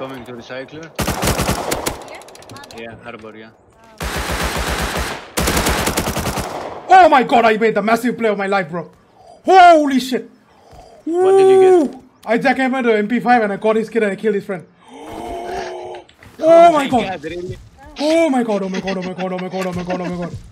Coming to recycler. Yeah, harbor, yeah. Oh my god, I made the massive play of my life, bro. Holy shit. Woo. What did you get? I jackhammered the MP5 and I caught his kid and I killed his friend. Oh my god. Oh my god, oh my god, oh my god, oh my god, oh my god, oh my god, oh my god.